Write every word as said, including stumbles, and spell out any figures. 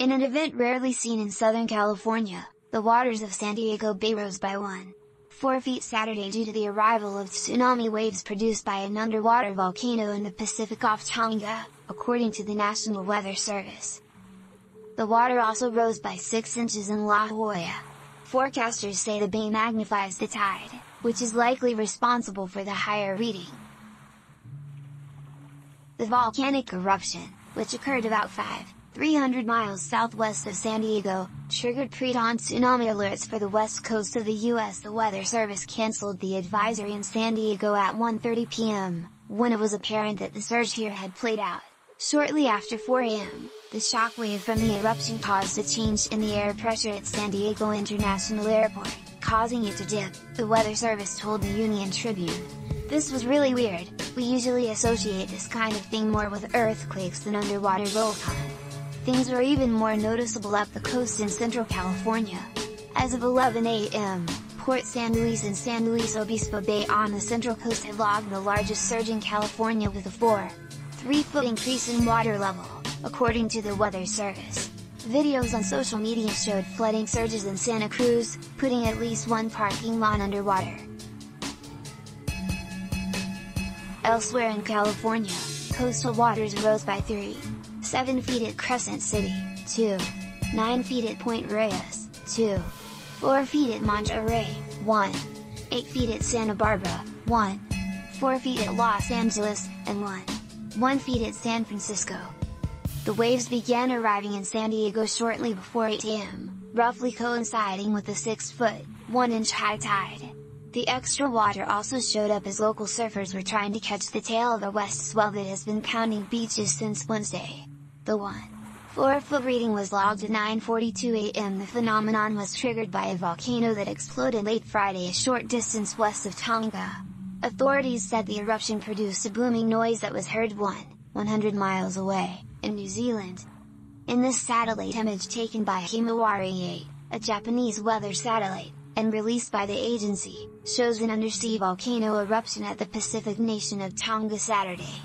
In an event rarely seen in Southern California, the waters of San Diego Bay rose by one point four feet Saturday due to the arrival of tsunami waves produced by an underwater volcano in the Pacific off Tonga, according to the National Weather Service. The water also rose by six inches in La Jolla. Forecasters say the bay magnifies the tide, which is likely responsible for the higher reading. The volcanic eruption, which occurred about five thousand three hundred miles southwest of San Diego, triggered pre-dawn tsunami alerts for the west coast of the U S The Weather Service canceled the advisory in San Diego at one thirty p m, when it was apparent that the surge here had played out. Shortly after four a m, the shockwave from the eruption caused a change in the air pressure at San Diego International Airport, causing it to dip, the Weather Service told the Union Tribune. "This was really weird. We usually associate this kind of thing more with earthquakes than underwater rollcon. Things were even more noticeable up the coast in Central California." As of eleven a m, Port San Luis and San Luis Obispo Bay on the Central Coast have logged the largest surge in California with a four point three foot increase in water level, according to the Weather Service. Videos on social media showed flooding surges in Santa Cruz, putting at least one parking lot underwater. Elsewhere in California, coastal waters rose by three point seven feet at Crescent City, two point nine feet at Point Reyes, two point four feet at Monterey, one point eight feet at Santa Barbara, one point four feet at Los Angeles, and one point one feet at San Francisco. The waves began arriving in San Diego shortly before eight a m, roughly coinciding with the six foot one inch high tide. The extra water also showed up as local surfers were trying to catch the tail of a west swell that has been pounding beaches since Wednesday. The one point four foot reading was logged at nine forty-two a m The phenomenon was triggered by a volcano that exploded late Friday a short distance west of Tonga. Authorities said the eruption produced a booming noise that was heard one hundred miles away, in New Zealand. In this satellite image taken by Himawari eight, a Japanese weather satellite, and released by the agency, shows an undersea volcano eruption at the Pacific nation of Tonga Saturday.